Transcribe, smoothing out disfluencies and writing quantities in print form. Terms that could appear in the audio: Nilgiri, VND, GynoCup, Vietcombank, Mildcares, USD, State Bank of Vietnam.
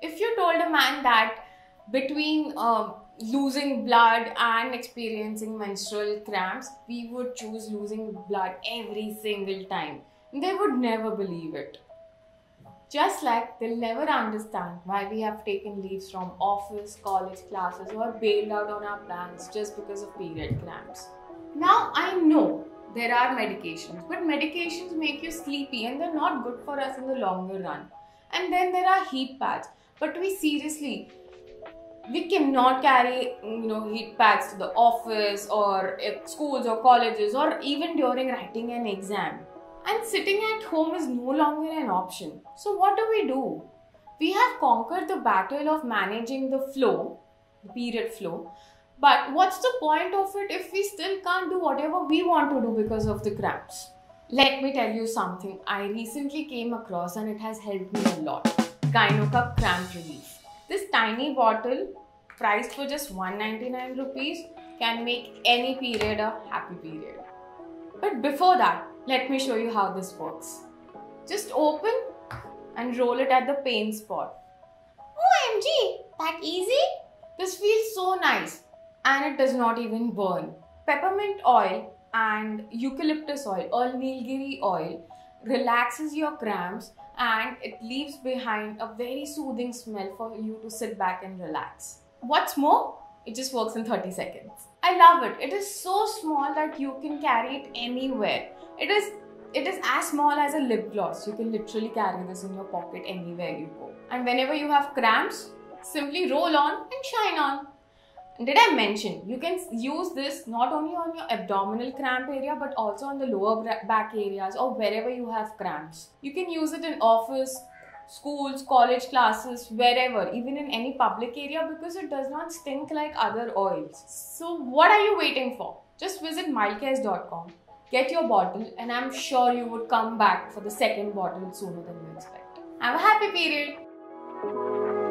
If you told a man that between losing blood and experiencing menstrual cramps, we would choose losing blood every single time, they would never believe it. Just like they'll never understand why we have taken leaves from office, college classes, or bailed out on our plans just because of period cramps. Now I know there are medications, but medications make you sleepy and they're not good for us in the longer run. And then there are heat pads, but we cannot carry heat pads to the office or schools or colleges or even during writing an exam. And sitting at home is no longer an option. So what do? We have conquered the battle of managing the flow, the period flow, but what's the point of it if we still can't do whatever we want to do because of the cramps? Let me tell you something I recently came across and it has helped me a lot. GynoCup Cramp Relief. This tiny bottle, priced for just 199 rupees, can make any period a happy period. But before that, let me show you how this works. Just open and roll it at the pain spot. OMG, that easy? This feels so nice and it does not even burn. Peppermint oil and eucalyptus oil or Nilgiri oil relaxes your cramps and it leaves behind a very soothing smell for you to sit back and relax. What's more, it just works in 30 seconds. I love it. It is so small that you can carry it anywhere. It is as small as a lip gloss. You can literally carry this in your pocket anywhere you go. And whenever you have cramps, simply roll on and shine on. Did I mention, you can use this not only on your abdominal cramp area but also on the lower back areas or wherever you have cramps. You can use it in office, schools, college classes, wherever, even in any public area because it does not stink like other oils. So what are you waiting for? Just visit Mildcares.com, get your bottle and I'm sure you would come back for the second bottle sooner than you expect. Have a happy period!